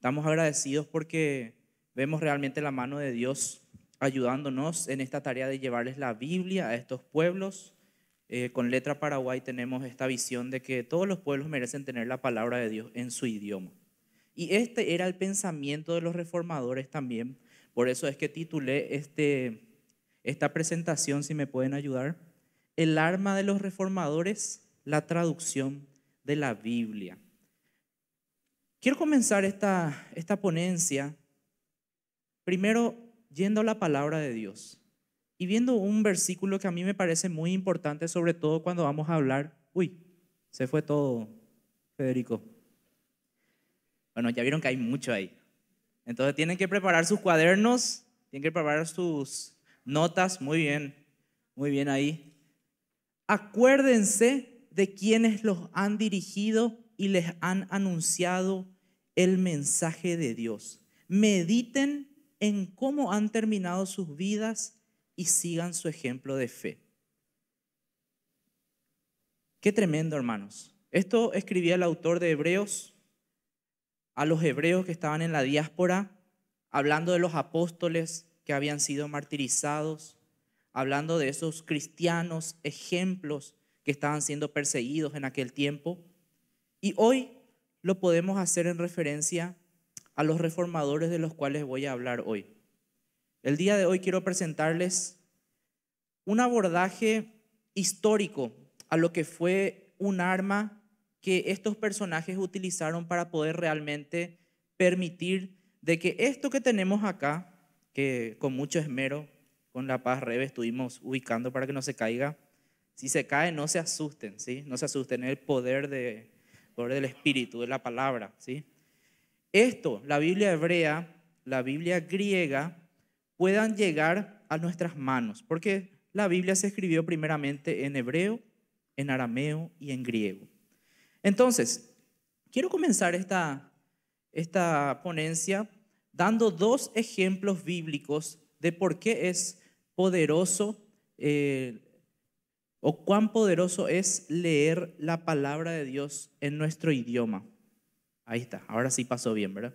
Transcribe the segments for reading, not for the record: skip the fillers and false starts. Estamos agradecidos porque vemos realmente la mano de Dios ayudándonos en esta tarea de llevarles la Biblia a estos pueblos. Con Letra Paraguay tenemos esta visión de que todos los pueblos merecen tener la palabra de Dios en su idioma. Y este era el pensamiento de los reformadores también. Por eso es que titulé esta presentación, si me pueden ayudar, El arma de los reformadores, la traducción de la Biblia. Quiero comenzar esta ponencia primero yendo a la palabra de Dios y viendo un versículo que a mí me parece muy importante, sobre todo cuando vamos a hablar. Uy, se fue todo, Federico. Bueno, ya vieron que hay mucho ahí. Entonces tienen que preparar sus cuadernos, tienen que preparar sus notas. Muy bien ahí. Acuérdense de quienes los han dirigido y les han anunciado el mensaje de Dios. Mediten en cómo han terminado sus vidas y sigan su ejemplo de fe. Qué tremendo, hermanos. Esto escribía el autor de Hebreos a los hebreos que estaban en la diáspora, hablando de los apóstoles que habían sido martirizados, hablando de esos cristianos ejemplos que estaban siendo perseguidos en aquel tiempo. Y hoy lo podemos hacer en referencia a los reformadores de los cuales voy a hablar hoy. El día de hoy quiero presentarles un abordaje histórico a lo que fue un arma que estos personajes utilizaron para poder realmente permitir de que esto que tenemos acá, que con mucho esmero, con la paz Rebe estuvimos ubicando para que no se caiga. Si se cae, no se asusten, ¿sí? No se asusten, es el poder del Espíritu, de la palabra, ¿sí? Esto, la Biblia hebrea, la Biblia griega, puedan llegar a nuestras manos, porque la Biblia se escribió primeramente en hebreo, en arameo y en griego. Entonces, quiero comenzar esta ponencia dando dos ejemplos bíblicos de por qué es poderoso o cuán poderoso es leer la palabra de Dios en nuestro idioma. Ahí está, ahora sí pasó bien, ¿verdad?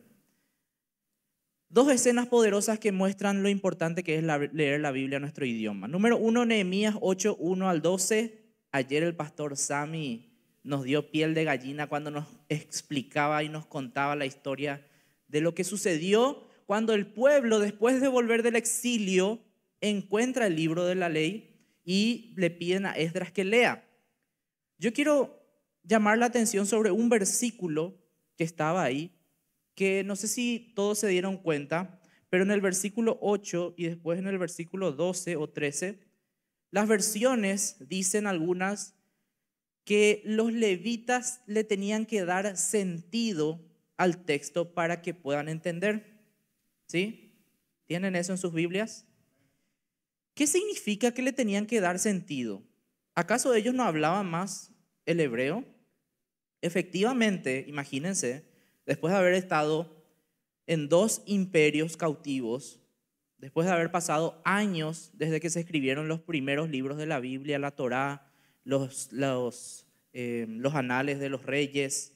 Dos escenas poderosas que muestran lo importante que es leer la Biblia en nuestro idioma. Número uno, Nehemías 8:1-12. Ayer el pastor Sami nos dio piel de gallina cuando nos explicaba y nos contaba la historia de lo que sucedió cuando el pueblo, después de volver del exilio, encuentra el libro de la ley y le piden a Esdras que lea. Yo quiero llamar la atención sobre un versículo que estaba ahí, que no sé si todos se dieron cuenta, pero en el versículo 8 y después en el versículo 12 o 13, las versiones dicen algunas que los levitas le tenían que dar sentido al texto para que puedan entender. ¿Sí? ¿Tienen eso en sus Biblias? ¿Qué significa que le tenían que dar sentido? ¿Acaso ellos no hablaban más el hebreo? Efectivamente, imagínense, después de haber estado en dos imperios cautivos, después de haber pasado años desde que se escribieron los primeros libros de la Biblia, la Torá, los anales de los reyes,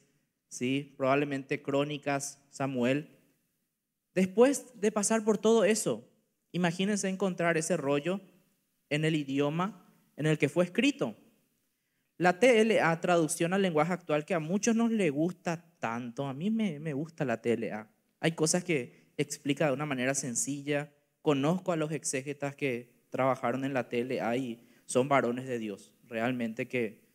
¿sí? Probablemente Crónicas, Samuel. Después de pasar por todo eso, imagínense encontrar ese rollo en el idioma en el que fue escrito. La TLA, traducción al lenguaje actual, que a muchos no les gusta tanto. A mí me gusta la TLA. Hay cosas que explica de una manera sencilla. Conozco a los exégetas que trabajaron en la TLA y son varones de Dios. Realmente que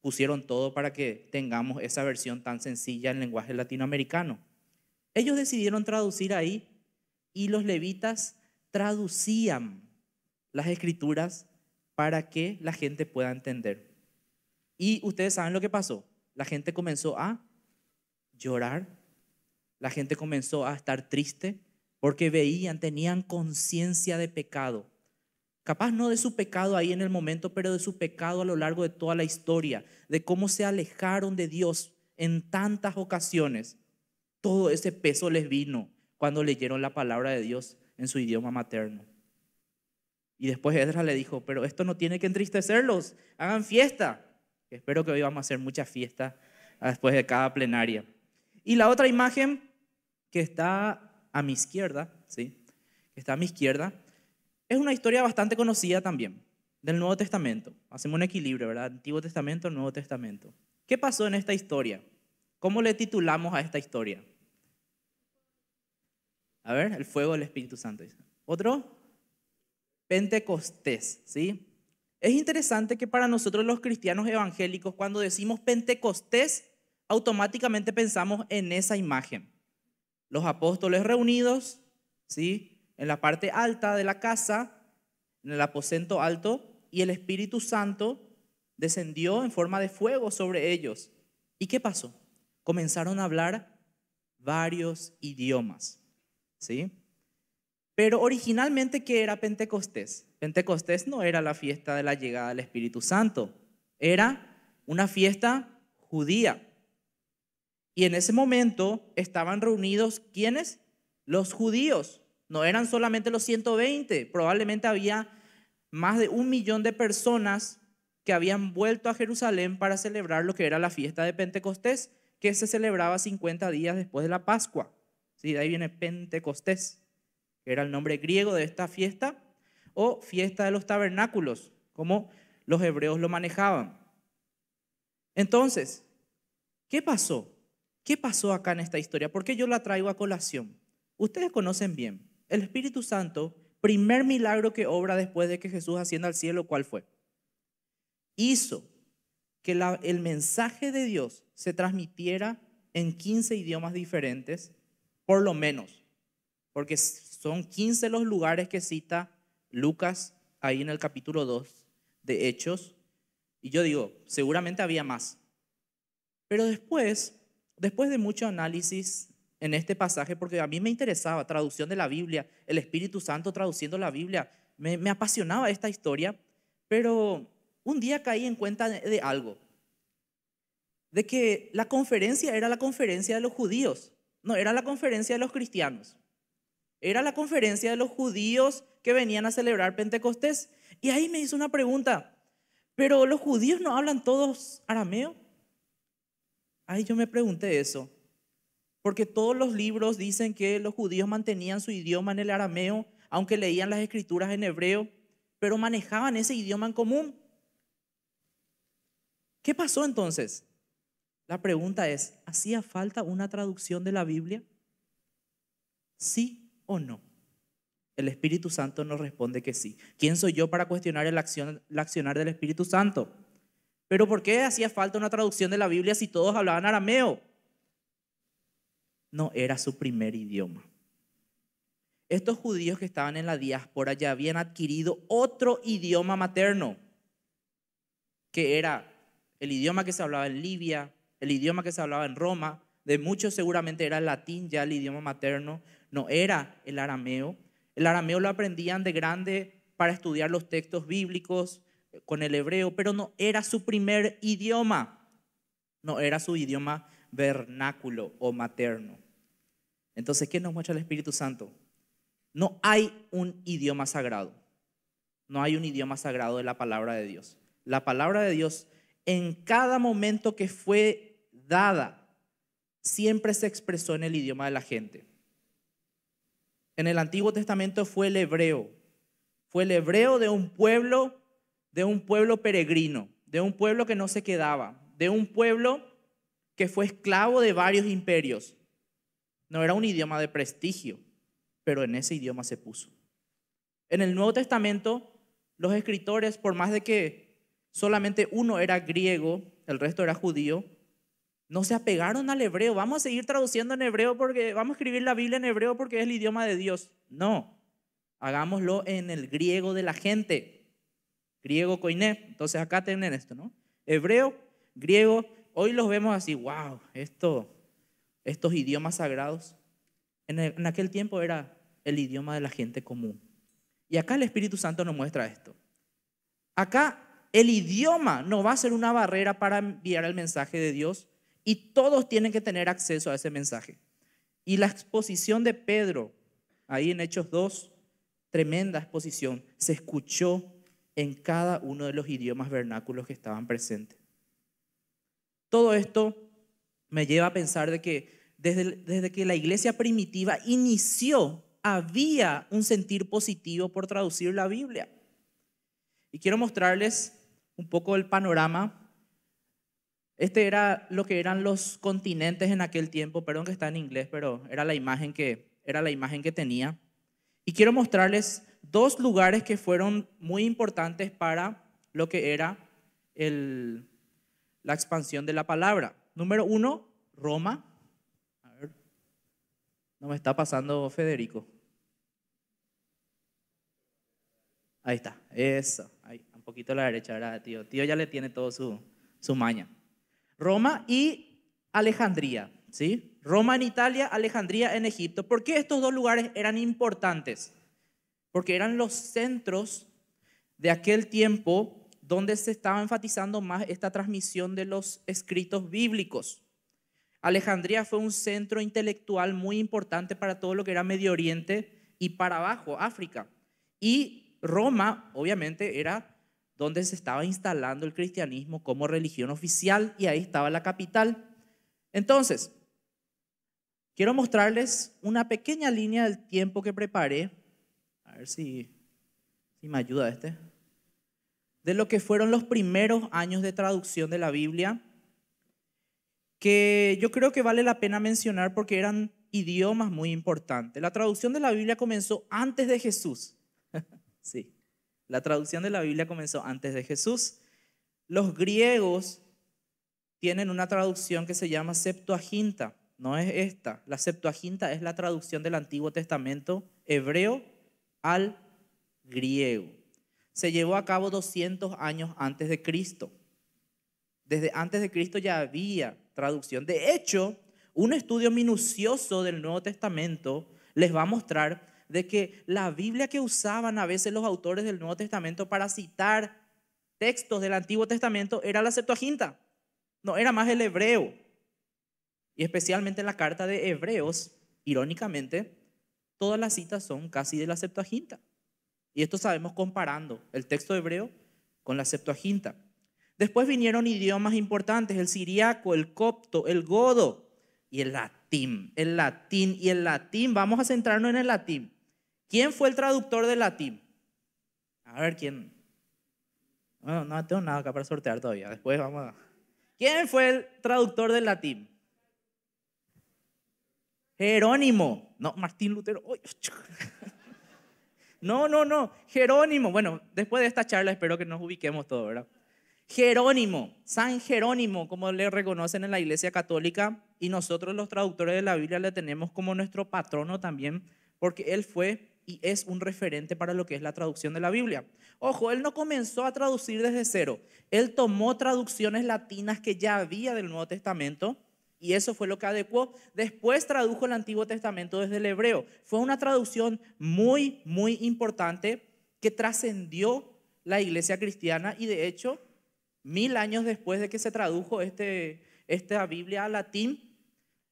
pusieron todo para que tengamos esa versión tan sencilla en lenguaje latinoamericano. Ellos decidieron traducir ahí y los levitas traducían las escrituras para que la gente pueda entender. Y ustedes saben lo que pasó. La gente comenzó a llorar, la gente comenzó a estar triste porque veían, tenían conciencia de pecado. Capaz no de su pecado ahí en el momento, pero de su pecado a lo largo de toda la historia, de cómo se alejaron de Dios en tantas ocasiones. Todo ese peso les vino cuando leyeron la palabra de Dios en su idioma materno. Y después Esdras le dijo, pero esto no tiene que entristecerlos, hagan fiesta. Espero que hoy vamos a hacer mucha fiesta después de cada plenaria. Y la otra imagen que está a mi izquierda, ¿sí? Que está a mi izquierda, es una historia bastante conocida también, del Nuevo Testamento. Hacemos un equilibrio, ¿verdad? Antiguo Testamento, Nuevo Testamento. ¿Qué pasó en esta historia? ¿Cómo le titulamos a esta historia? A ver, el fuego del Espíritu Santo. Otro, Pentecostés, ¿sí? Es interesante que para nosotros los cristianos evangélicos, cuando decimos Pentecostés, automáticamente pensamos en esa imagen. Los apóstoles reunidos, ¿sí? En la parte alta de la casa, en el aposento alto, y el Espíritu Santo descendió en forma de fuego sobre ellos. ¿Y qué pasó? Comenzaron a hablar varios idiomas, ¿sí? Pero originalmente, ¿qué era Pentecostés? Pentecostés no era la fiesta de la llegada del Espíritu Santo, era una fiesta judía. Y en ese momento estaban reunidos, ¿quiénes? Los judíos. No eran solamente los 120, probablemente había más de 1 millón de personas que habían vuelto a Jerusalén para celebrar lo que era la fiesta de Pentecostés, que se celebraba 50 días después de la Pascua. Sí, de ahí viene Pentecostés, que era el nombre griego de esta fiesta, o fiesta de los tabernáculos, como los hebreos lo manejaban. Entonces, ¿qué pasó? ¿Qué pasó acá en esta historia? ¿Por qué yo la traigo a colación? Ustedes conocen bien. El Espíritu Santo, primer milagro que obra después de que Jesús ascienda al cielo, ¿cuál fue? Hizo que el mensaje de Dios se transmitiera en 15 idiomas diferentes, por lo menos, porque son 15 los lugares que cita Lucas ahí en el capítulo 2 de Hechos. Y yo digo, seguramente había más. Pero después de mucho análisis en este pasaje, porque a mí me interesaba traducción de la Biblia, el Espíritu Santo traduciendo la Biblia, me apasionaba esta historia, pero un día caí en cuenta de algo, de que la conferencia era la conferencia de los judíos, no era la conferencia de los cristianos, era la conferencia de los judíos que venían a celebrar Pentecostés. Y ahí me hizo una pregunta, ¿pero los judíos no hablan todos arameo? Ahí yo me pregunté eso. Porque todos los libros dicen que los judíos mantenían su idioma en el arameo, aunque leían las escrituras en hebreo, pero manejaban ese idioma en común. ¿Qué pasó entonces? La pregunta es, ¿hacía falta una traducción de la Biblia? ¿Sí o no? El Espíritu Santo nos responde que sí. ¿Quién soy yo para cuestionar el accionar del Espíritu Santo? ¿Pero por qué hacía falta una traducción de la Biblia si todos hablaban arameo? No era su primer idioma. Estos judíos que estaban en la diáspora ya habían adquirido otro idioma materno, que era el idioma que se hablaba en Libia, el idioma que se hablaba en Roma, de muchos seguramente era el latín ya el idioma materno, no era el arameo. El arameo lo aprendían de grande para estudiar los textos bíblicos con el hebreo, pero no era su primer idioma, no era su idioma vernáculo o materno. Entonces, ¿qué nos muestra el Espíritu Santo? No hay un idioma sagrado. No hay un idioma sagrado de la palabra de Dios. La palabra de Dios, en cada momento que fue dada, siempre se expresó en el idioma de la gente. En el Antiguo Testamento fue el hebreo. Fue el hebreo de un pueblo peregrino, de un pueblo que no se quedaba, de un pueblo que fue esclavo de varios imperios. No era un idioma de prestigio, pero en ese idioma se puso. En el Nuevo Testamento, los escritores, por más de que solamente uno era griego, el resto era judío, no se apegaron al hebreo. Vamos a seguir traduciendo en hebreo porque vamos a escribir la Biblia en hebreo porque es el idioma de Dios. No, hagámoslo en el griego de la gente. Griego koiné. Entonces acá tienen esto, ¿no? Hebreo, griego. Hoy los vemos así, wow, estos idiomas sagrados. En aquel tiempo era el idioma de la gente común. Y acá el Espíritu Santo nos muestra esto. Acá el idioma no va a ser una barrera para enviar el mensaje de Dios y todos tienen que tener acceso a ese mensaje. Y la exposición de Pedro, ahí en Hechos 2, tremenda exposición, se escuchó en cada uno de los idiomas vernáculos que estaban presentes. Todo esto me lleva a pensar de que desde que la iglesia primitiva inició, había un sentir positivo por traducir la Biblia. Y quiero mostrarles un poco el panorama. Este era lo que eran los continentes en aquel tiempo. Perdón que está en inglés, pero era la imagen que tenía. Y quiero mostrarles dos lugares que fueron muy importantes para lo que era la expansión de la palabra. Número uno, Roma. A ver, no me está pasando Federico. Ahí está, eso. Ahí, un poquito a la derecha, ¿verdad, tío? Tío ya le tiene todo su maña. Roma y Alejandría, ¿sí? Roma en Italia, Alejandría en Egipto. ¿Por qué estos dos lugares eran importantes? Porque eran los centros de aquel tiempo donde se estaba enfatizando más esta transmisión de los escritos bíblicos. Alejandría fue un centro intelectual muy importante para todo lo que era Medio Oriente y para abajo, África. Y Roma, obviamente, era donde se estaba instalando el cristianismo como religión oficial, y ahí estaba la capital. Entonces, quiero mostrarles una pequeña línea del tiempo que preparé, a ver si me ayuda de lo que fueron los primeros años de traducción de la Biblia, que yo creo que vale la pena mencionar porque eran idiomas muy importantes. La traducción de la Biblia comenzó antes de Jesús. Sí, la traducción de la Biblia comenzó antes de Jesús. Los griegos tienen una traducción que se llama Septuaginta. No es esta. La Septuaginta es la traducción del Antiguo Testamento hebreo al griego. Se llevó a cabo 200 años antes de Cristo. Desde antes de Cristo ya había traducción. De hecho, un estudio minucioso del Nuevo Testamento les va a mostrar de que la Biblia que usaban a veces los autores del Nuevo Testamento para citar textos del Antiguo Testamento era la Septuaginta. No, era más el hebreo. Y especialmente en la carta de Hebreos, irónicamente, todas las citas son casi de la Septuaginta. Y esto sabemos comparando el texto hebreo con la Septuaginta. Después vinieron idiomas importantes, el siriaco, el copto, el godo y el latín. Vamos a centrarnos en el latín. ¿Quién fue el traductor del latín? A ver, ¿quién? Bueno, no tengo nada acá para sortear todavía. Después vamos a... ¿Quién fue el traductor del latín? Jerónimo. No, Martín Lutero. No. Jerónimo. Bueno, después de esta charla espero que nos ubiquemos todos, ¿verdad? Jerónimo, San Jerónimo, como le reconocen en la Iglesia Católica, y nosotros los traductores de la Biblia le tenemos como nuestro patrono también, porque él fue y es un referente para lo que es la traducción de la Biblia. Ojo, él no comenzó a traducir desde cero. Él tomó traducciones latinas que ya había del Nuevo Testamento y eso fue lo que adecuó. Después tradujo el Antiguo Testamento desde el hebreo. Fue una traducción muy, muy importante que trascendió la Iglesia cristiana y de hecho 1000 años después de que se tradujo esta Biblia al latín,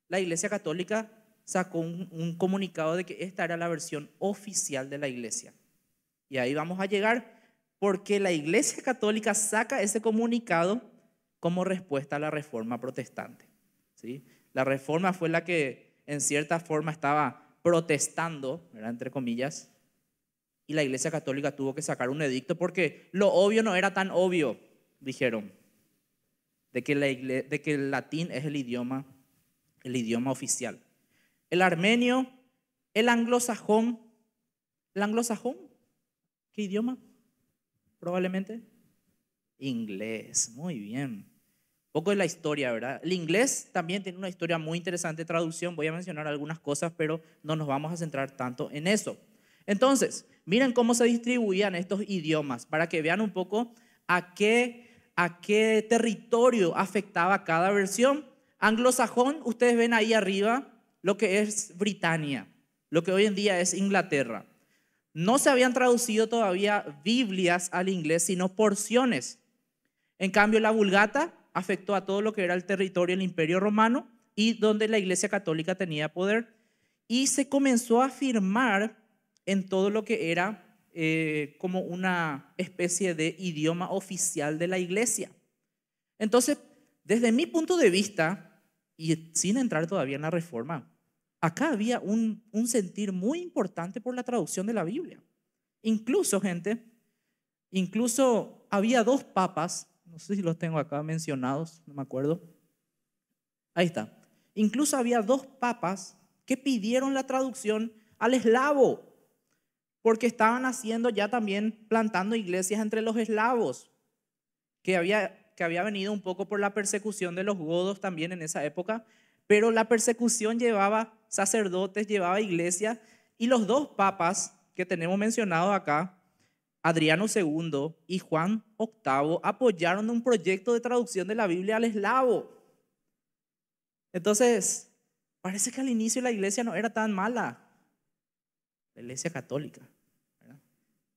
la Iglesia Católica sacó un comunicado de que esta era la versión oficial de la Iglesia. Y ahí vamos a llegar porque la Iglesia Católica saca ese comunicado como respuesta a la Reforma Protestante. ¿Sí? La Reforma fue la que en cierta forma estaba protestando, ¿verdad?, entre comillas, y la Iglesia Católica tuvo que sacar un edicto porque lo obvio no era tan obvio. Dijeron de que el latín es el idioma oficial. El armenio, el anglosajón, ¿qué idioma? Probablemente inglés, muy bien. Un poco de la historia, ¿verdad? El inglés también tiene una historia muy interesante de traducción, voy a mencionar algunas cosas, pero no nos vamos a centrar tanto en eso. Entonces, miren cómo se distribuían estos idiomas, para que vean un poco a qué territorio afectaba cada versión. Anglosajón, ustedes ven ahí arriba lo que es Britania, lo que hoy en día es Inglaterra. No se habían traducido todavía Biblias al inglés, sino porciones. En cambio, la Vulgata afectó a todo lo que era el territorio del Imperio Romano y donde la Iglesia Católica tenía poder. Y se comenzó a afirmar en todo lo que era como una especie de idioma oficial de la Iglesia. Entonces, desde mi punto de vista, y sin entrar todavía en la Reforma, acá había un sentir muy importante por la traducción de la Biblia. Incluso, gente, incluso había dos papas, no sé si los tengo acá mencionados, no me acuerdo. Ahí está. Incluso había dos papas que pidieron la traducción al eslavo, porque estaban haciendo ya también, plantando iglesias entre los eslavos, que había venido un poco por la persecución de los godos también en esa época, pero la persecución llevaba sacerdotes, llevaba iglesias, y los dos papas que tenemos mencionados acá, Adriano II y Juan VIII, apoyaron un proyecto de traducción de la Biblia al eslavo. Entonces, parece que al inicio la iglesia no era tan mala. La iglesia católica, ¿verdad?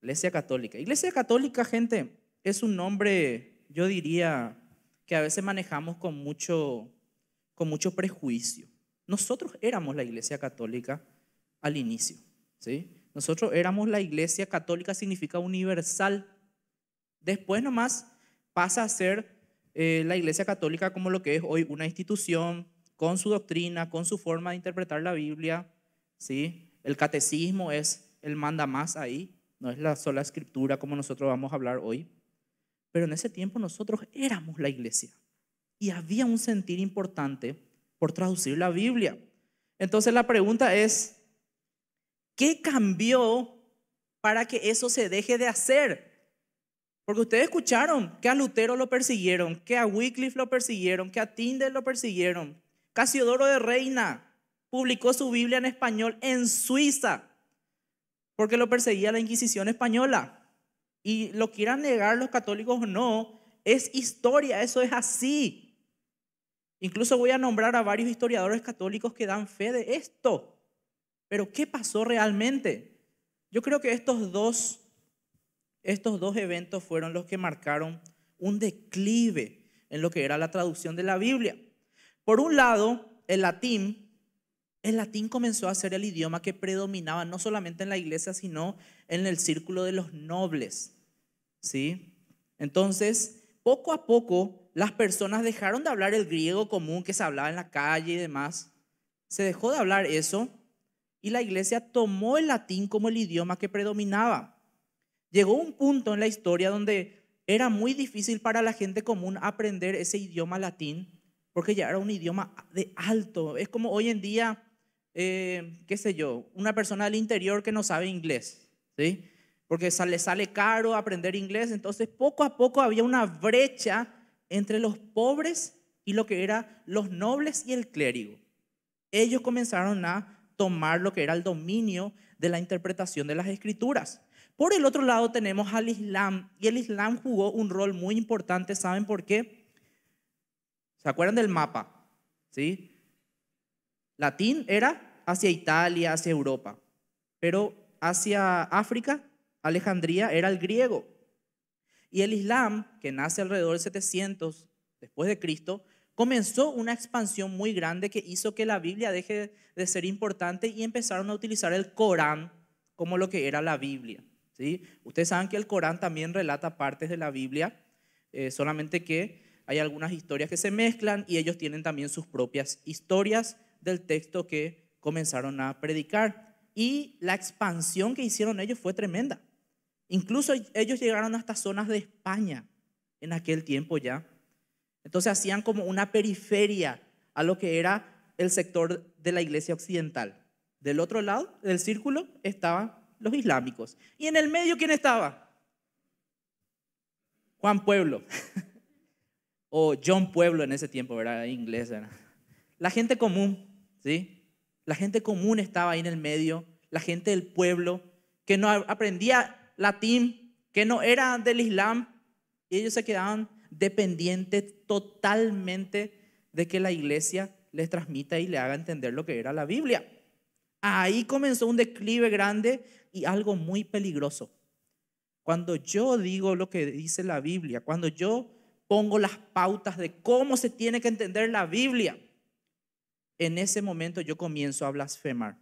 Iglesia católica. Iglesia católica, gente, es un nombre, yo diría, que a veces manejamos con mucho prejuicio. Nosotros éramos la iglesia católica al inicio, ¿sí? Nosotros éramos la iglesia católica, significa universal. Después nomás pasa a ser la iglesia católica como lo que es hoy, una institución con su doctrina, con su forma de interpretar la Biblia, ¿sí? El catecismo es el manda más ahí, no es la sola escritura como nosotros vamos a hablar hoy. Pero en ese tiempo nosotros éramos la iglesia y había un sentir importante por traducir la Biblia. Entonces la pregunta es, ¿qué cambió para que eso se deje de hacer? Porque ustedes escucharon que a Lutero lo persiguieron, que a Wycliffe lo persiguieron, que a Tyndale lo persiguieron. Casiodoro de Reina publicó su Biblia en español en Suiza porque lo perseguía la Inquisición española. Y lo quieran negar los católicos o no, es historia, eso es así. Incluso voy a nombrar a varios historiadores católicos que dan fe de esto. Pero ¿qué pasó realmente? Yo creo que estos dos eventos fueron los que marcaron un declive en lo que era la traducción de la Biblia. Por un lado, el latín comenzó a ser el idioma que predominaba no solamente en la iglesia, sino en el círculo de los nobles, ¿sí? Entonces, poco a poco, las personas dejaron de hablar el griego común que se hablaba en la calle y demás. Se dejó de hablar eso. Y la iglesia tomó el latín como el idioma que predominaba. Llegó un punto en la historia donde era muy difícil para la gente común aprender ese idioma latín, porque ya era un idioma de alto. Es como hoy en día, qué sé yo, una persona del interior que no sabe inglés, ¿sí? Porque le sale caro aprender inglés. Entonces, poco a poco había una brecha entre los pobres y lo que eran los nobles y el clérigo. Ellos comenzaron a tomar lo que era el dominio de la interpretación de las escrituras. Por el otro lado tenemos al Islam, y el Islam jugó un rol muy importante. ¿Saben por qué? ¿Se acuerdan del mapa? ¿Sí? Latín era hacia Italia, hacia Europa, pero hacia África, Alejandría, era el griego. Y el Islam, que nace alrededor de 700 después de Cristo, comenzó una expansión muy grande que hizo que la Biblia deje de ser importante y empezaron a utilizar el Corán como lo que era la Biblia, ¿sí? Ustedes saben que el Corán también relata partes de la Biblia, solamente que hay algunas historias que se mezclan y ellos tienen también sus propias historias del texto que comenzaron a predicar. Y la expansión que hicieron ellos fue tremenda. Incluso ellos llegaron hasta zonas de España en aquel tiempo ya. Entonces hacían como una periferia a lo que era el sector de la iglesia occidental. Del otro lado del círculo estaban los islámicos. ¿Y en el medio quién estaba? Juan Pueblo. O John Pueblo en ese tiempo, ¿verdad? Inglés, ¿verdad? La gente común, ¿sí? La gente común estaba ahí en el medio. La gente del pueblo que no aprendía latín, que no era del Islam. Y ellos se quedaban dependientes totalmente de que la iglesia les transmita y le haga entender lo que era la Biblia. Ahí comenzó un declive grande y algo muy peligroso. Cuando yo digo lo que dice la Biblia, cuando yo pongo las pautas de cómo se tiene que entender la Biblia, en ese momento yo comienzo a blasfemar.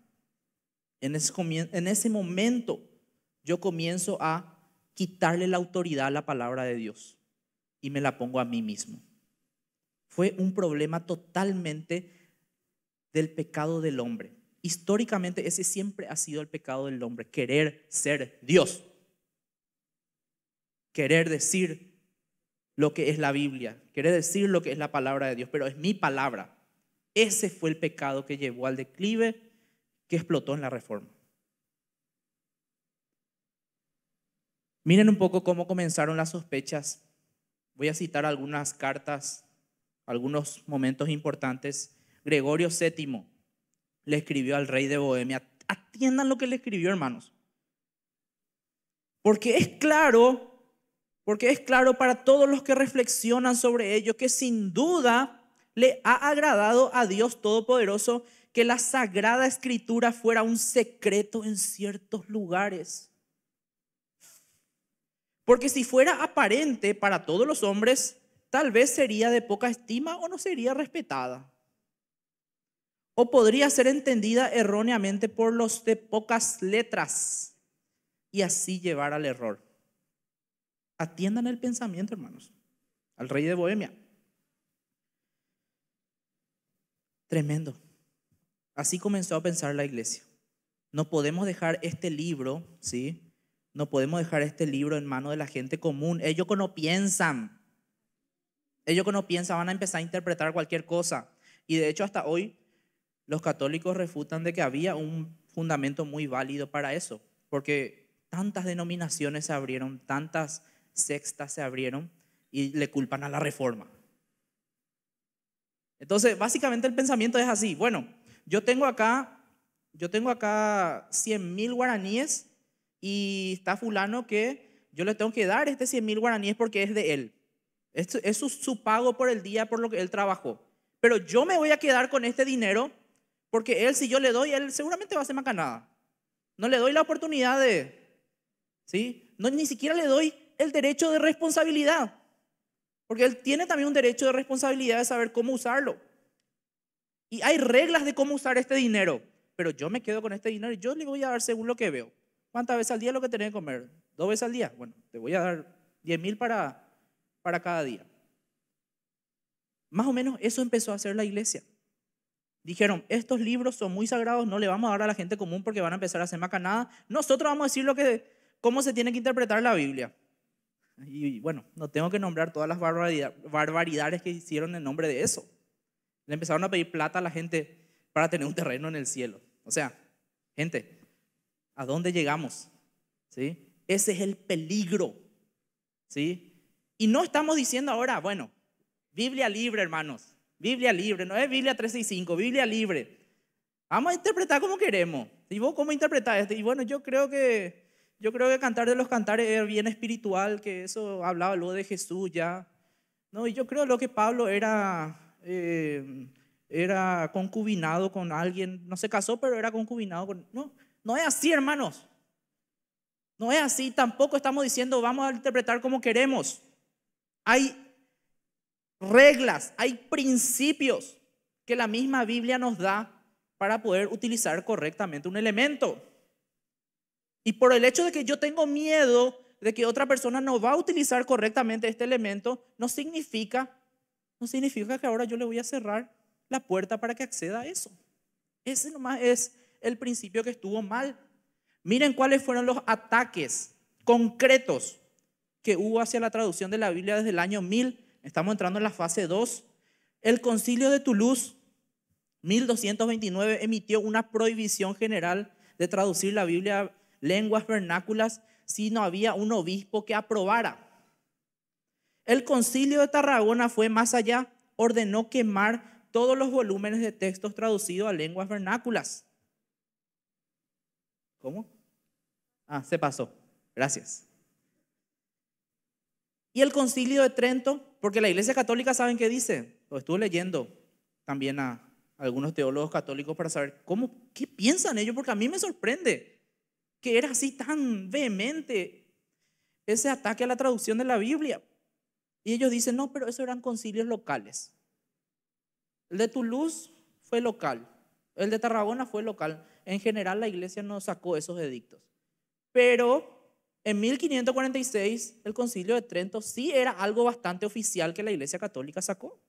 En ese momento yo comienzo a quitarle la autoridad a la palabra de Dios. Y me la pongo a mí mismo. fue un problema totalmente del pecado del hombre. Históricamente ese siempre ha sido el pecado del hombre, querer ser Dios. Querer decir lo que es la Biblia, querer decir lo que es la palabra de Dios, pero es mi palabra. Ese fue el pecado que llevó al declive, que explotó en la Reforma. Miren un poco cómo comenzaron las sospechas. Voy a citar algunas cartas, algunos momentos importantes. Gregorio VII le escribió al rey de Bohemia. Atiendan lo que le escribió, hermanos. Porque es claro para todos los que reflexionan sobre ello que sin duda le ha agradado a Dios Todopoderoso que la Sagrada Escritura fuera un secreto en ciertos lugares. Porque si fuera aparente para todos los hombres, tal vez sería de poca estima o no sería respetada. O podría ser entendida erróneamente por los de pocas letras y así llevar al error. Atiendan el pensamiento, hermanos, al rey de Bohemia. Tremendo. Así comenzó a pensar la iglesia. No podemos dejar este libro, ¿sí? No podemos dejar este libro en manos de la gente común. Ellos que no piensan. Ellos que no piensan van a empezar a interpretar cualquier cosa. Y de hecho hasta hoy los católicos refutan de que había un fundamento muy válido para eso. Porque tantas denominaciones se abrieron, tantas sectas se abrieron y le culpan a la Reforma. Entonces básicamente el pensamiento es así. Bueno, yo tengo acá 100.000 guaraníes. Y está fulano que yo le tengo que dar este 100.000 guaraníes porque es de él. Es su pago por el día por lo que él trabajó. Pero yo me voy a quedar con este dinero porque él, si yo le doy, él seguramente va a hacer macanada. No le doy la oportunidad de... ¿sí? No, ni siquiera le doy el derecho de responsabilidad. Porque él tiene también un derecho de responsabilidad de saber cómo usarlo. Y hay reglas de cómo usar este dinero. Pero yo me quedo con este dinero y yo le voy a dar según lo que veo. ¿Cuántas veces al día es lo que tenés que comer? 2 veces al día. Bueno, te voy a dar 10.000 para cada día. Más o menos eso empezó a hacer la iglesia. Dijeron, estos libros son muy sagrados, no le vamos a dar a la gente común porque van a empezar a hacer macanada. Nosotros vamos a decir cómo se tiene que interpretar la Biblia. Y bueno, no tengo que nombrar todas las barbaridades que hicieron en nombre de eso. Le empezaron a pedir plata a la gente para tener un terreno en el cielo. O sea, gente... ¿a dónde llegamos? ¿Sí? Ese es el peligro. ¿Sí? Y no estamos diciendo ahora, bueno, Biblia libre, hermanos. Biblia libre, no es Biblia 365, Biblia libre. Vamos a interpretar como queremos. ¿Y vos cómo interpretás esto? Y bueno, yo creo que Cantar de los Cantares es bien espiritual, que eso hablaba luego de Jesús ya. No, y yo creo lo que Pablo era concubinado con alguien, no se casó, pero era concubinado con... No es así, hermanos. No es así. Tampoco estamos diciendo vamos a interpretar como queremos. Hay reglas, hay principios que la misma Biblia nos da para poder utilizar correctamente un elemento. Y por el hecho de que yo tengo miedo de que otra persona no va a utilizar correctamente este elemento, no significa que ahora yo le voy a cerrar la puerta para que acceda a eso. Ese nomás es el principio que estuvo mal. Miren cuáles fueron los ataques concretos que hubo hacia la traducción de la Biblia desde el año 1000. Estamos entrando en la fase 2. El Concilio de Toulouse, 1229, emitió una prohibición general de traducir la Biblia a lenguas vernáculas si no había un obispo que aprobara. El Concilio de Tarragona fue más allá, ordenó quemar todos los volúmenes de textos traducidos a lenguas vernáculas. ¿Cómo? Ah, se pasó. Gracias. Y el Concilio de Trento, porque la Iglesia Católica, ¿saben qué dice? Lo estuve leyendo también a algunos teólogos católicos para saber qué piensan ellos, porque a mí me sorprende que era así tan vehemente ese ataque a la traducción de la Biblia. Y ellos dicen, no, pero eso eran concilios locales. El de Toulouse fue local. El de Tarragona fue local. En general la iglesia no sacó esos edictos. Pero en 1546 el Concilio de Trento sí era algo bastante oficial que la Iglesia Católica sacó.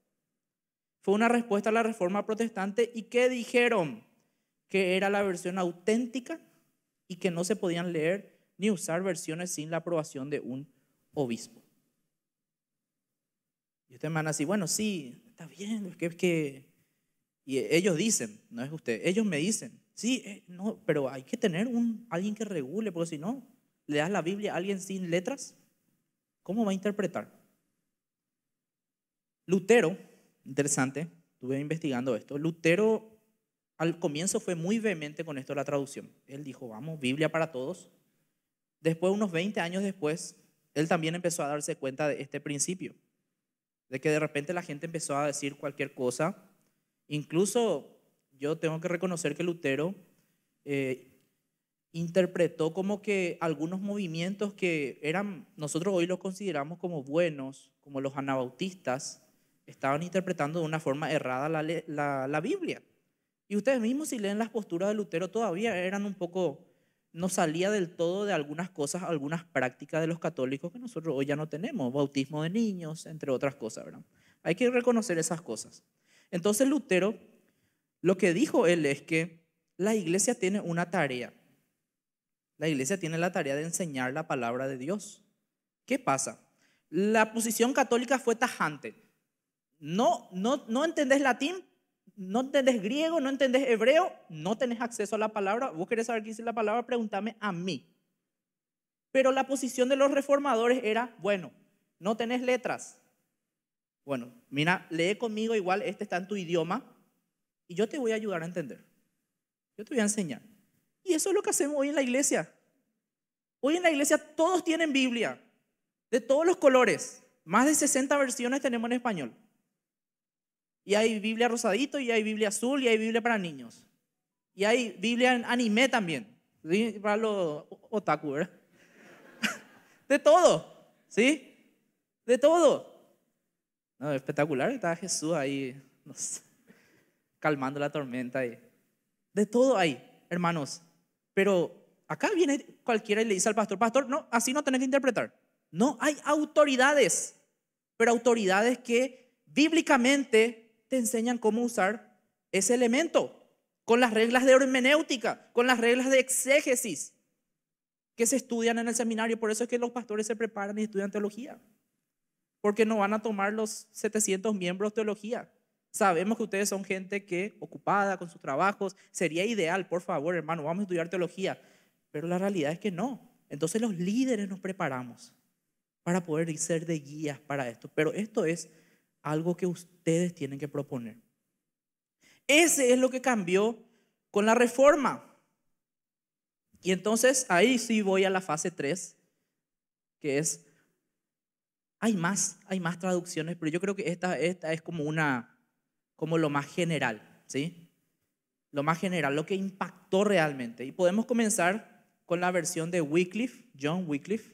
fue una respuesta a la Reforma Protestante y que dijeron que era la versión auténtica y que no se podían leer ni usar versiones sin la aprobación de un obispo. Y ustedes me van a decir, bueno, sí, está bien, es que... Y ellos dicen, no es usted, ellos me dicen, sí, no, pero hay que tener alguien que regule, porque si no, le das la Biblia a alguien sin letras, ¿cómo va a interpretar? Lutero, interesante, estuve investigando esto, Lutero al comienzo fue muy vehemente con esto de la traducción. Él dijo, vamos, Biblia para todos. Después, unos 20 años después, él también empezó a darse cuenta de este principio, de que de repente la gente empezó a decir cualquier cosa. Incluso yo tengo que reconocer que Lutero interpretó como que algunos movimientos que eran, nosotros hoy los consideramos como buenos, como los anabautistas, estaban interpretando de una forma errada la Biblia. Y ustedes mismos, si leen las posturas de Lutero, todavía eran un poco, no salía del todo de algunas cosas, algunas prácticas de los católicos que nosotros hoy ya no tenemos, bautismo de niños, entre otras cosas, ¿verdad? Hay que reconocer esas cosas. Entonces Lutero, lo que dijo él es que la iglesia tiene una tarea. La iglesia tiene la tarea de enseñar la palabra de Dios. ¿Qué pasa? La posición católica fue tajante. No entendés latín, no entendés griego, no entendés hebreo, no tenés acceso a la palabra. Vos querés saber qué dice la palabra, pregúntame a mí. Pero la posición de los reformadores era, bueno, no tenés letras. Bueno, mira, lee conmigo, igual este está en tu idioma y yo te voy a ayudar a entender. Yo te voy a enseñar. Y eso es lo que hacemos hoy en la iglesia. Hoy en la iglesia todos tienen Biblia, de todos los colores. Más de 60 versiones tenemos en español. Y hay Biblia rosadito, y hay Biblia azul, y hay Biblia para niños. Y hay Biblia en anime también, ¿sí? Para los otaku, ¿verdad? De todo, ¿sí? De todo. No, espectacular, estaba Jesús ahí, no sé, calmando la tormenta ahí. De todo hay, hermanos. Pero acá viene cualquiera y le dice al pastor, pastor, no, así no tenés que interpretar. No, hay autoridades, pero autoridades que bíblicamente te enseñan cómo usar ese elemento, con las reglas de hermenéutica, con las reglas de exégesis que se estudian en el seminario. Por eso es que los pastores se preparan y estudian teología, porque no van a tomar los 700 miembros de teología. Sabemos que ustedes son gente que, ocupada con sus trabajos, sería ideal, por favor, hermano, vamos a estudiar teología. Pero la realidad es que no. Entonces los líderes nos preparamos para poder ser de guías para esto. Pero esto es algo que ustedes tienen que proponer. Ese es lo que cambió con la Reforma. Y entonces ahí sí voy a la fase 3, que es... Hay más traducciones, pero yo creo que esta es como lo más general, ¿sí? Lo más general, lo que impactó realmente. Y podemos comenzar con la versión de Wycliffe, John Wycliffe.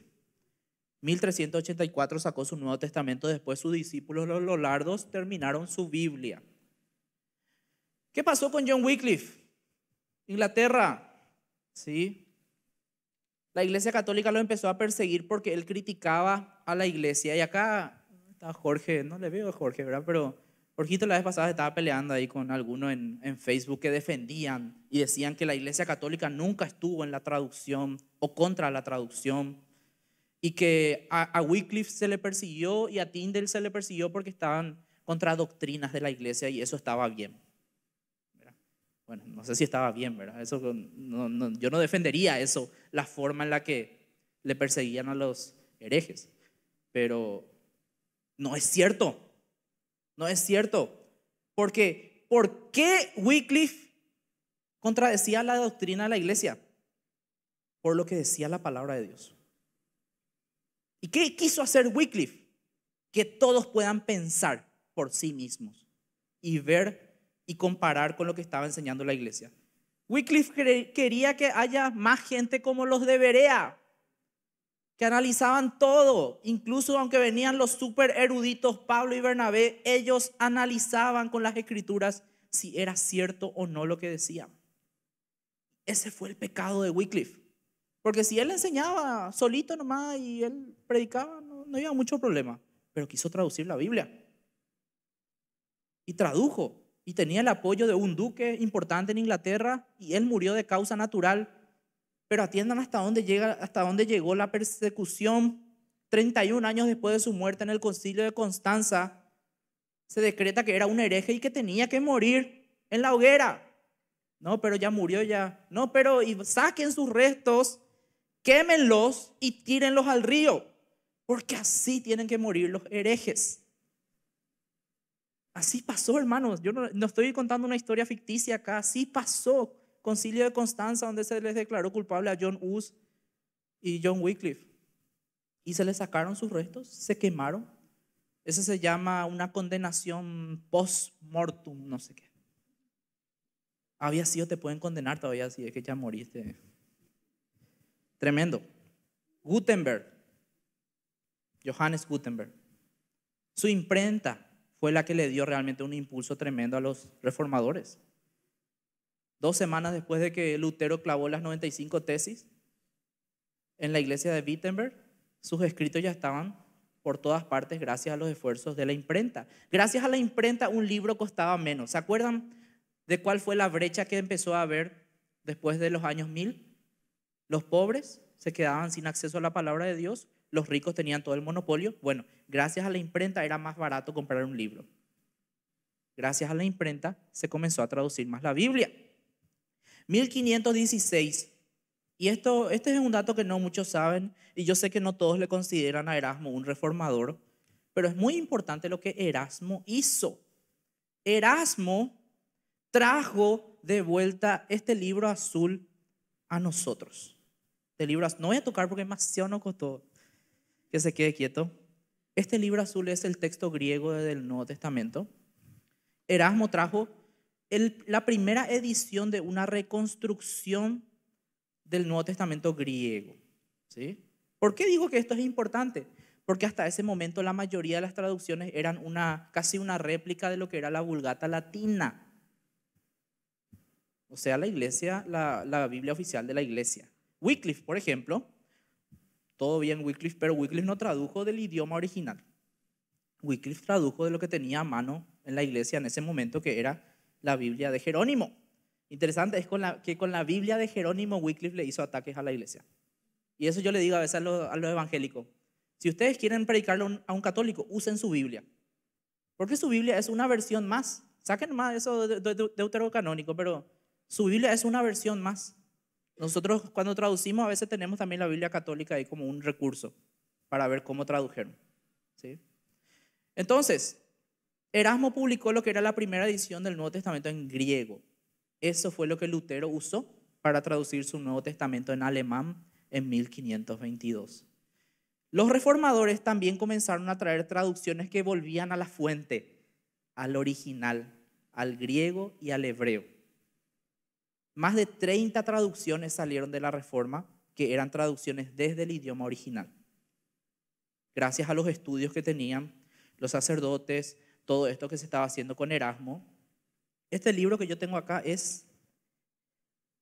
1384 sacó su Nuevo Testamento, después sus discípulos, los lollardos, terminaron su Biblia. ¿Qué pasó con John Wycliffe? Inglaterra, ¿sí? La Iglesia Católica lo empezó a perseguir porque él criticaba a la Iglesia. Y acá está Jorge, no le veo a Jorge, ¿verdad? Pero Jorgito la vez pasada estaba peleando ahí con algunos en Facebook que defendían y decían que la Iglesia Católica nunca estuvo en la traducción o contra la traducción, y que a Wycliffe se le persiguió y a Tyndale se le persiguió porque estaban contra doctrinas de la Iglesia y eso estaba bien. Bueno, no sé si estaba bien, ¿verdad? Eso, yo no defendería eso, la forma en la que le perseguían a los herejes. Pero no es cierto, no es cierto. Porque, ¿por qué Wycliffe contradecía la doctrina de la Iglesia? Por lo que decía la palabra de Dios. ¿Y qué quiso hacer Wycliffe? Que todos puedan pensar por sí mismos y ver y comparar con lo que estaba enseñando la Iglesia. Wycliffe quería que haya más gente como los de Berea, que analizaban todo, incluso aunque venían los super eruditos Pablo y Bernabé, ellos analizaban con las escrituras si era cierto o no lo que decían. Ese fue el pecado de Wycliffe, porque si él enseñaba solito nomás y él predicaba, no había mucho problema, pero quiso traducir la Biblia. y tradujo. Y tenía el apoyo de un duque importante en Inglaterra y él murió de causa natural. Pero atiendan hasta dónde llegó la persecución. 31 años después de su muerte en el Concilio de Constanza, se decreta que era un hereje y que tenía que morir en la hoguera. No, pero ya murió ya. No, pero y saquen sus restos, quémenlos y tírenlos al río, porque así tienen que morir los herejes. Así pasó, hermanos. Yo no estoy contando una historia ficticia acá. Así pasó. Concilio de Constanza, donde se les declaró culpable a John Hus y John Wycliffe. Y se les sacaron sus restos, se quemaron. Eso se llama una condenación post-mortem, no sé qué. Había sido, te pueden condenar todavía si es que ya moriste. Tremendo. Gutenberg, Johannes Gutenberg. Su imprenta fue la que le dio realmente un impulso tremendo a los reformadores. 2 semanas después de que Lutero clavó las 95 tesis en la iglesia de Wittenberg, sus escritos ya estaban por todas partes gracias a los esfuerzos de la imprenta. Gracias a la imprenta un libro costaba menos. ¿Se acuerdan de cuál fue la brecha que empezó a haber después de los años 1000? Los pobres se quedaban sin acceso a la palabra de Dios. Los ricos tenían todo el monopolio. Bueno, gracias a la imprenta era más barato comprar un libro. Gracias a la imprenta se comenzó a traducir más la Biblia. 1516. Y este es un dato que no muchos saben, y yo sé que no todos le consideran a Erasmo un reformador, pero es muy importante lo que Erasmo hizo. Erasmo trajo de vuelta este libro azul a nosotros. Este libro azul, no voy a tocar porque demasiado nos costó. Que se quede quieto. Este libro azul es el texto griego del Nuevo Testamento. Erasmo trajo la primera edición de una reconstrucción del Nuevo Testamento griego. ¿Sí? ¿Por qué digo que esto es importante? Porque hasta ese momento la mayoría de las traducciones eran casi una réplica de lo que era la Vulgata latina. O sea, la Biblia oficial de la iglesia. Wycliffe, por ejemplo, todo bien Wycliffe, pero Wycliffe no tradujo del idioma original. Wycliffe tradujo de lo que tenía a mano en la iglesia en ese momento, que era la Biblia de Jerónimo. Interesante es que con la Biblia de Jerónimo Wycliffe le hizo ataques a la iglesia. Y eso yo le digo a veces a los evangélicos. Si ustedes quieren predicarle a un católico, usen su Biblia. Porque su Biblia es una versión más. Saquen más eso deuterocanónico, pero su Biblia es una versión más. Nosotros cuando traducimos a veces tenemos también la Biblia católica ahí como un recurso para ver cómo tradujeron. ¿Sí? Entonces, Erasmo publicó lo que era la primera edición del Nuevo Testamento en griego. Eso fue lo que Lutero usó para traducir su Nuevo Testamento en alemán en 1522. Los reformadores también comenzaron a traer traducciones que volvían a la fuente, al original, al griego y al hebreo. Más de 30 traducciones salieron de la Reforma que eran traducciones desde el idioma original. Gracias a los estudios que tenían los sacerdotes, todo esto que se estaba haciendo con Erasmo. Este libro que yo tengo acá es...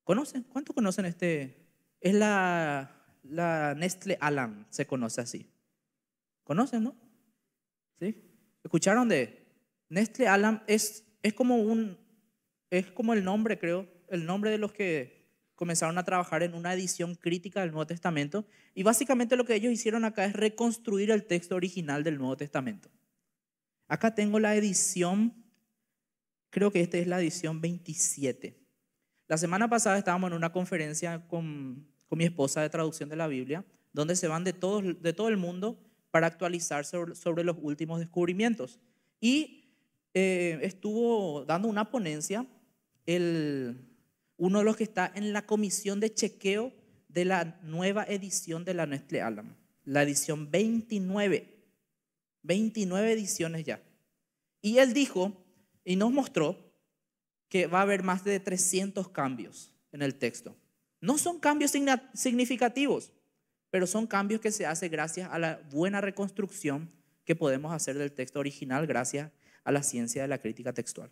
¿Conocen? ¿Cuántos conocen este? Es la Nestle Aland, se conoce así. ¿Conocen, no? ¿Sí? ¿Escucharon de Nestle Aland? Es como el nombre, creo. El nombre de los que comenzaron a trabajar en una edición crítica del Nuevo Testamento, y básicamente lo que ellos hicieron acá es reconstruir el texto original del Nuevo Testamento. Acá tengo la edición, creo que esta es la edición 27. La semana pasada estábamos en una conferencia con mi esposa de traducción de la Biblia, donde se van de todo el mundo para actualizar sobre los últimos descubrimientos. Y estuvo dando una ponencia uno de los que está en la comisión de chequeo de la nueva edición de la Nestlé Aland, la edición 29, 29 ediciones ya. Y él dijo, y nos mostró, que va a haber más de 300 cambios en el texto. No son cambios significativos, pero son cambios que se hacen gracias a la buena reconstrucción que podemos hacer del texto original gracias a la ciencia de la crítica textual.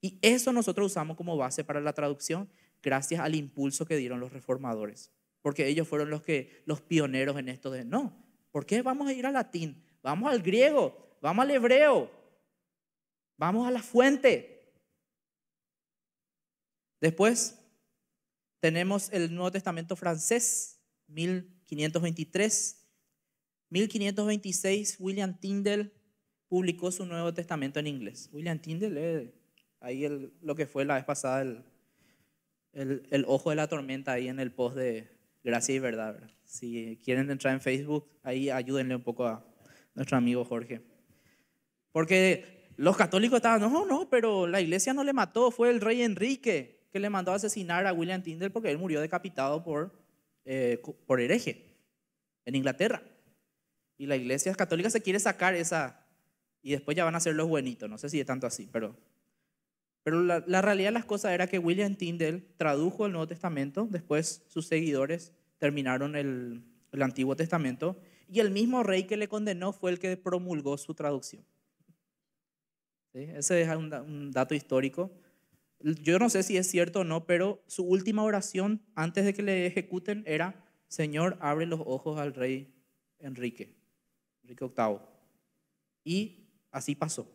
Y eso nosotros usamos como base para la traducción gracias al impulso que dieron los reformadores. Porque ellos fueron los pioneros en esto de, no, ¿por qué vamos a ir al latín? Vamos al griego, vamos al hebreo. Vamos a la fuente. Después tenemos el Nuevo Testamento francés, 1523. 1526, William Tyndale publicó su Nuevo Testamento en inglés. William Tyndale, ahí lo que fue la vez pasada, el ojo de la tormenta ahí en el post de Gracia y Verdad, ¿verdad? Si quieren entrar en Facebook, ahí ayúdenle un poco a nuestro amigo Jorge. Porque los católicos estaban, no, pero la iglesia no le mató, fue el rey Enrique que le mandó a asesinar a William Tyndale porque él murió decapitado por hereje en Inglaterra. Y la iglesia católica se quiere sacar esa, y después ya van a ser los buenitos, no sé si es tanto así, pero la realidad de las cosas era que William Tyndale tradujo el Nuevo Testamento, después sus seguidores terminaron el Antiguo Testamento, y el mismo rey que le condenó fue el que promulgó su traducción. ¿Sí? Ese es un dato histórico. Yo no sé si es cierto o no, pero su última oración antes de que le ejecuten era: Señor, abre los ojos al rey Enrique VIII. Y así pasó.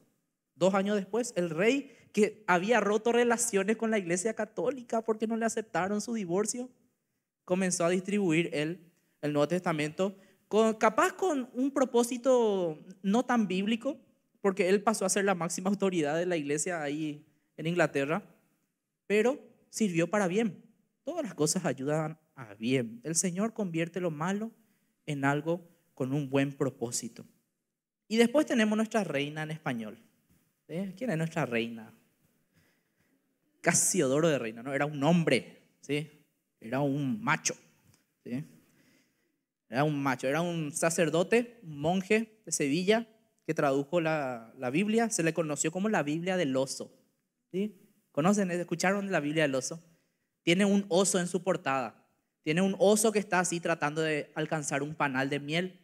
2 años después, el rey que había roto relaciones con la iglesia católica porque no le aceptaron su divorcio, comenzó a distribuir el Nuevo Testamento, capaz con un propósito no tan bíblico, porque él pasó a ser la máxima autoridad de la iglesia ahí en Inglaterra, pero sirvió para bien. Todas las cosas ayudan a bien. El Señor convierte lo malo en algo con un buen propósito. Y después tenemos nuestra reina en español. ¿Sí? ¿Quién es nuestra reina? Casiodoro de Reina, ¿no? Era un hombre, ¿sí? Era un macho, ¿sí? Era un macho, era un sacerdote, un monje de Sevilla que tradujo la Biblia. Se le conoció como la Biblia del oso, ¿sí? ¿Conocen? ¿Escucharon de la Biblia del oso? Tiene un oso en su portada. Tiene un oso que está así tratando de alcanzar un panal de miel.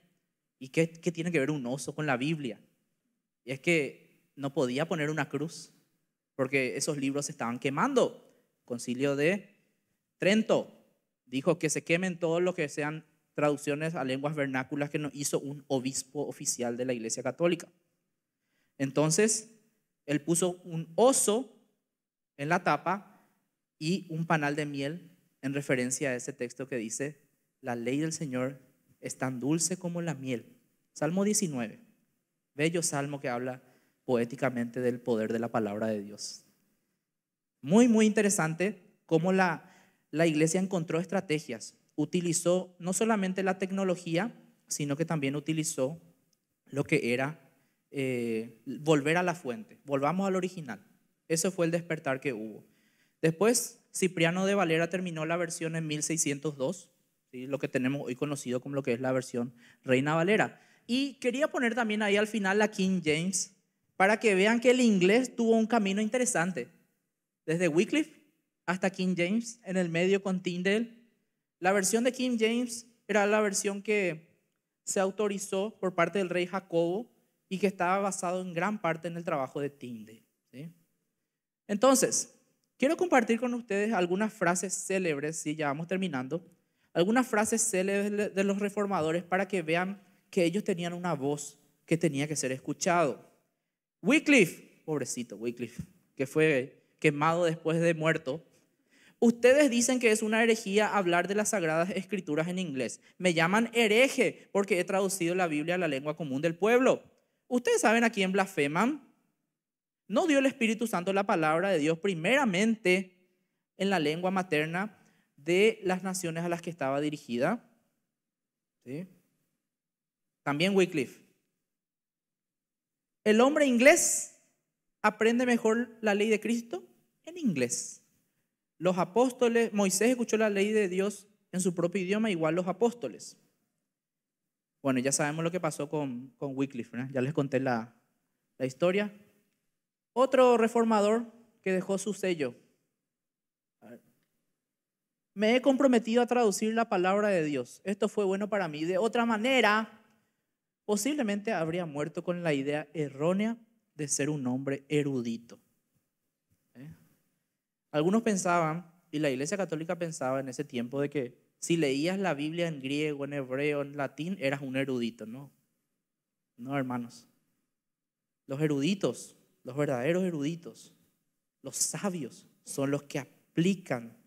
¿Y qué tiene que ver un oso con la Biblia? Y es que no podía poner una cruz porque esos libros se estaban quemando. Concilio de Trento dijo que se quemen todos los que sean traducciones a lenguas vernáculas que no hizo un obispo oficial de la Iglesia Católica. Entonces, él puso un oso en la tapa y un panal de miel en referencia a ese texto que dice: la ley del Señor es tan dulce como la miel. Salmo 19, bello salmo que habla poéticamente del poder de la palabra de Dios. Muy, muy interesante cómo la iglesia encontró estrategias. Utilizó no solamente la tecnología, sino que también utilizó lo que era volver a la fuente. Volvamos al original. Eso fue el despertar que hubo. Después, Cipriano de Valera terminó la versión en 1602, ¿sí? Lo que tenemos hoy conocido como lo que es la versión Reina Valera. Y quería poner también ahí al final la King James, para que vean que el inglés tuvo un camino interesante. Desde Wycliffe hasta King James, en el medio con Tyndale. La versión de King James era la versión que se autorizó por parte del rey Jacobo y que estaba basado en gran parte en el trabajo de Tyndale, ¿sí? Entonces, quiero compartir con ustedes algunas frases célebres, ¿sí? Ya vamos terminando. Algunas frases célebres de los reformadores para que vean que ellos tenían una voz que tenía que ser escuchado. Wycliffe, pobrecito Wycliffe, que fue quemado después de muerto. Ustedes dicen que es una herejía hablar de las Sagradas Escrituras en inglés. Me llaman hereje porque he traducido la Biblia a la lengua común del pueblo. ¿Ustedes saben a quién blasfeman? ¿No dio el Espíritu Santo la palabra de Dios primeramente en la lengua materna de las naciones a las que estaba dirigida? ¿Sí? También Wycliffe. El hombre inglés aprende mejor la ley de Cristo en inglés. Los apóstoles, Moisés escuchó la ley de Dios en su propio idioma, igual los apóstoles. Bueno, ya sabemos lo que pasó con Wycliffe, ¿no? Ya les conté la historia. Otro reformador que dejó su sello. Me he comprometido a traducir la palabra de Dios. Esto fue bueno para mí. De otra manera, posiblemente habría muerto con la idea errónea de ser un hombre erudito. ¿Eh? Algunos pensaban, y la Iglesia Católica pensaba en ese tiempo, de que si leías la Biblia en griego, en hebreo, en latín, eras un erudito. No, hermanos. Los eruditos los verdaderos eruditos, los sabios, son los que aplican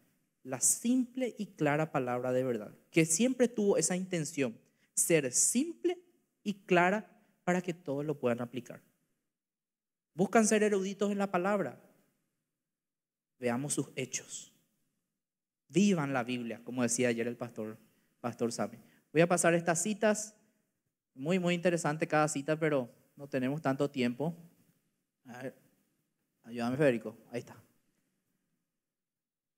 la simple y clara palabra de verdad, que siempre tuvo esa intención, ser simple y clara para que todos lo puedan aplicar. ¿Buscan ser eruditos en la palabra? Veamos sus hechos. Vivan la Biblia, como decía ayer el pastor Sami. Voy a pasar estas citas, muy interesante cada cita, pero no tenemos tanto tiempo. A ver, ayúdame Federico, ahí está.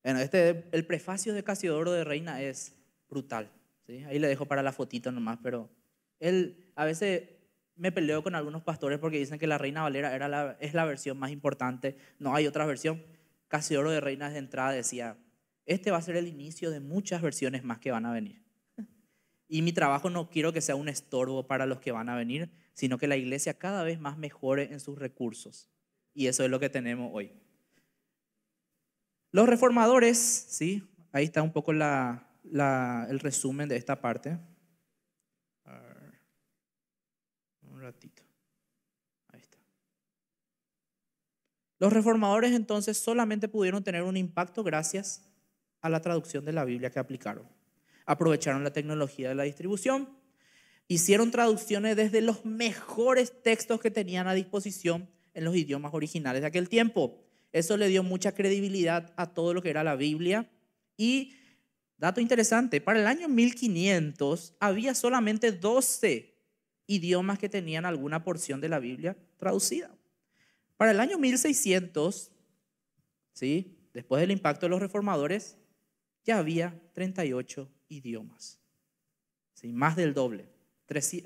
Bueno, el prefacio de Casiodoro de Reina es brutal, ¿sí? Ahí le dejo para la fotito nomás, pero él, a veces me peleo con algunos pastores porque dicen que la Reina Valera es la versión más importante, no hay otra versión. Casiodoro de Reina de entrada decía, este va a ser el inicio de muchas versiones más que van a venir. Y mi trabajo no quiero que sea un estorbo para los que van a venir, sino que la iglesia cada vez más mejore en sus recursos. Y eso es lo que tenemos hoy. Los reformadores, ¿sí? Ahí está un poco el resumen de esta parte. Un ratito. Ahí está. Los reformadores entonces solamente pudieron tener un impacto gracias a la traducción de la Biblia que aplicaron. Aprovecharon la tecnología de la distribución, hicieron traducciones desde los mejores textos que tenían a disposición en los idiomas originales de aquel tiempo. Eso le dio mucha credibilidad a todo lo que era la Biblia. Y, dato interesante, para el año 1500 había solamente 12 idiomas que tenían alguna porción de la Biblia traducida. Para el año 1600, ¿sí?, después del impacto de los reformadores, ya había 38 idiomas. ¿Sí? Más del doble.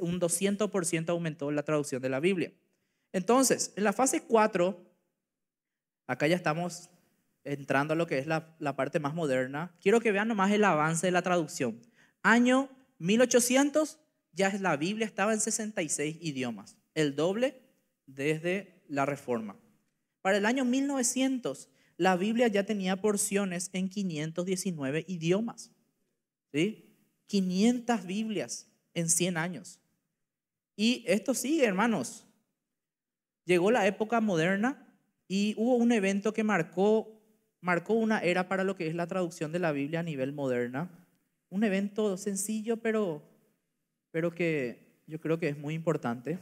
Un 200% aumentó la traducción de la Biblia. Entonces, en la fase 4... acá ya estamos entrando a lo que es la parte más moderna. Quiero que vean nomás el avance de la traducción. Año 1800, ya la Biblia estaba en 66 idiomas, el doble desde la Reforma. Para el año 1900, la Biblia ya tenía porciones en 519 idiomas. ¿Sí? 500 Biblias en 100 años. Y esto sigue, hermanos. Llegó la época moderna. Y hubo un evento que marcó una era para lo que es la traducción de la Biblia a nivel moderna. Un evento sencillo, pero que yo creo que es muy importante.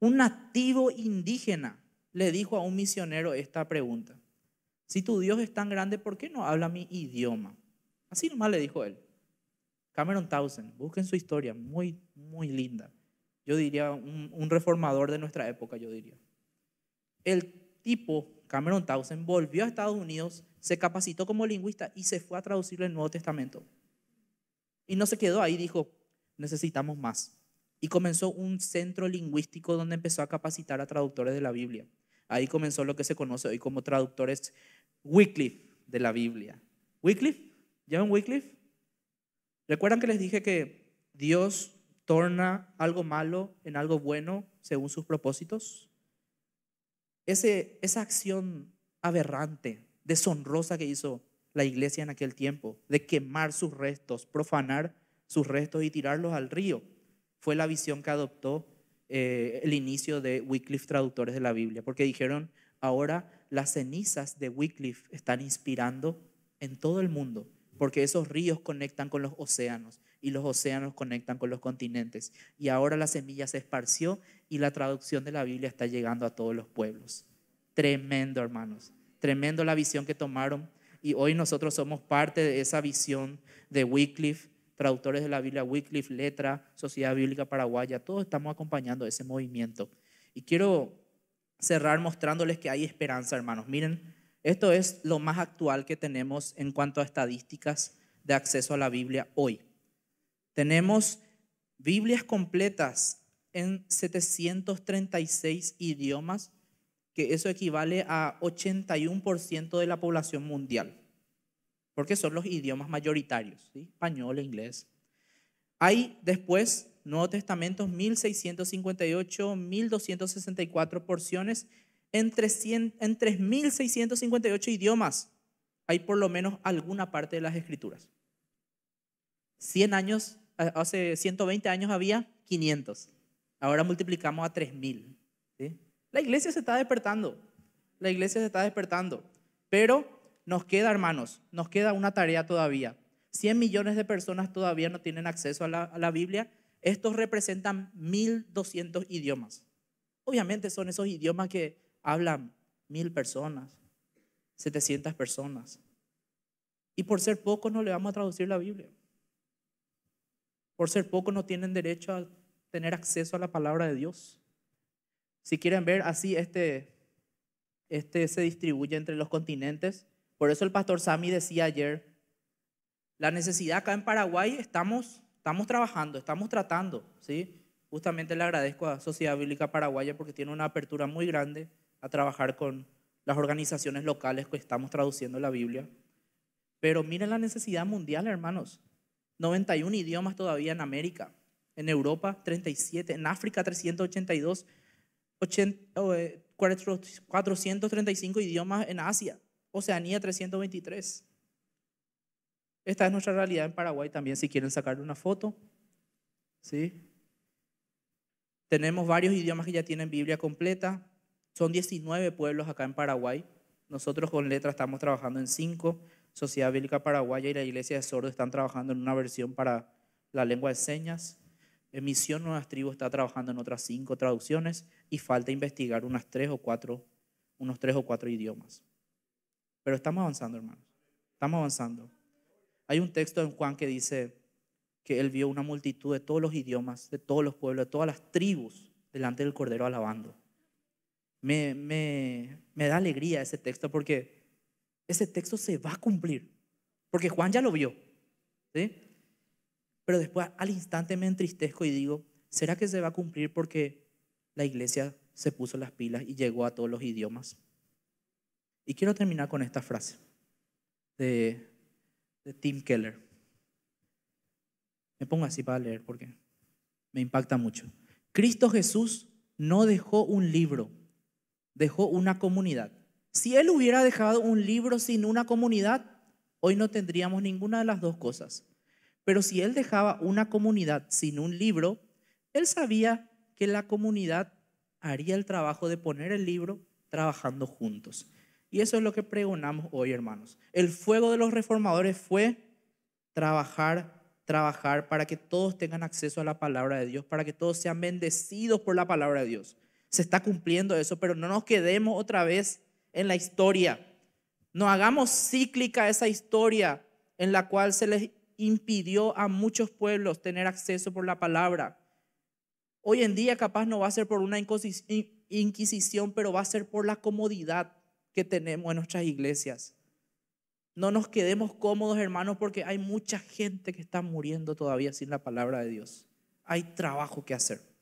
Un nativo indígena le dijo a un misionero esta pregunta. Si tu Dios es tan grande, ¿por qué no habla mi idioma? Así nomás le dijo él. Cameron Townsend, busquen su historia, muy linda. Yo diría un reformador de nuestra época, yo diría. El tipo, Cameron Townsend, volvió a Estados Unidos, se capacitó como lingüista y se fue a traducirle el Nuevo Testamento. Y no se quedó ahí, dijo, necesitamos más. Y comenzó un centro lingüístico donde empezó a capacitar a traductores de la Biblia. Ahí comenzó lo que se conoce hoy como traductores Wycliffe de la Biblia. ¿Wycliffe? ¿John Wycliffe? ¿Recuerdan que les dije que Dios torna algo malo en algo bueno según sus propósitos? Esa acción aberrante, deshonrosa que hizo la iglesia en aquel tiempo, de quemar sus restos, profanar sus restos y tirarlos al río, fue la visión que adoptó el inicio de Wycliffe Traductores de la Biblia, porque dijeron, ahora las cenizas de Wycliffe están inspirando en todo el mundo, porque esos ríos conectan con los océanos y los océanos conectan con los continentes. Y ahora la semilla se esparció y la traducción de la Biblia está llegando a todos los pueblos. Tremendo, hermanos. Tremendo la visión que tomaron. Y hoy nosotros somos parte de esa visión de Wycliffe, Traductores de la Biblia, Wycliffe, Letra, Sociedad Bíblica Paraguaya. Todos estamos acompañando ese movimiento. Y quiero cerrar mostrándoles que hay esperanza, hermanos. Miren, esto es lo más actual que tenemos en cuanto a estadísticas de acceso a la Biblia hoy. Tenemos Biblias completas en 736 idiomas, que eso equivale a 81% de la población mundial, porque son los idiomas mayoritarios, ¿sí? Español e inglés. Hay después Nuevo Testamento, 1658, 1264 porciones, en 3658 idiomas hay por lo menos alguna parte de las escrituras. 100 años, hace 120 años había 500. Ahora multiplicamos a 3.000. ¿Sí? La iglesia se está despertando, la iglesia se está despertando, pero nos queda, hermanos, nos queda una tarea todavía. 100 millones de personas todavía no tienen acceso a la Biblia. Estos representan 1.200 idiomas. Obviamente son esos idiomas que hablan 1.000 personas, 700 personas. Y por ser pocos no le vamos a traducir la Biblia. Por ser pocos no tienen derecho a tener acceso a la palabra de Dios. Si quieren ver, así este se distribuye entre los continentes. Por eso el pastor Sammy decía ayer, la necesidad acá en Paraguay estamos trabajando, estamos tratando, ¿sí? Justamente le agradezco a Sociedad Bíblica Paraguaya porque tiene una apertura muy grande a trabajar con las organizaciones locales que estamos traduciendo la Biblia. Pero miren la necesidad mundial, hermanos. 91 idiomas todavía en América, en Europa 37, en África 382, 435 idiomas en Asia, Oceanía 323. Esta es nuestra realidad en Paraguay también, si quieren sacarle una foto. ¿Sí? Tenemos varios idiomas que ya tienen Biblia completa. Son 19 pueblos acá en Paraguay. Nosotros con Letra estamos trabajando en 5. Sociedad Bíblica Paraguaya y la Iglesia de Sordo están trabajando en una versión para la lengua de señas. Misión Nuevas Tribus está trabajando en otras 5 traducciones y falta investigar unos 3 o 4 idiomas. Pero estamos avanzando, hermanos. Estamos avanzando. Hay un texto en Juan que dice que él vio una multitud de todos los idiomas, de todos los pueblos, de todas las tribus delante del Cordero alabando. Me da alegría ese texto porque ese texto se va a cumplir. Porque Juan ya lo vio. ¿Sí? Pero después al instante me entristezco y digo, ¿será que se va a cumplir porque la iglesia se puso las pilas y llegó a todos los idiomas? Y quiero terminar con esta frase de Tim Keller. Me pongo así para leer porque me impacta mucho. Cristo Jesús no dejó un libro, dejó una comunidad. Si Él hubiera dejado un libro sin una comunidad, hoy no tendríamos ninguna de las dos cosas. Pero si Él dejaba una comunidad sin un libro, Él sabía que la comunidad haría el trabajo de poner el libro trabajando juntos. Y eso es lo que pregonamos hoy, hermanos. El fuego de los reformadores fue trabajar para que todos tengan acceso a la palabra de Dios, para que todos sean bendecidos por la palabra de Dios. Se está cumpliendo eso, pero no nos quedemos otra vez en la historia. No hagamos cíclica esa historia en la cual se les impidió a muchos pueblos tener acceso por la palabra. Hoy en día capaz no va a ser por una inquisición, pero va a ser por la comodidad que tenemos en nuestras iglesias. No nos quedemos cómodos, hermanos, porque hay mucha gente que está muriendo todavía sin la palabra de Dios. Hay trabajo que hacer.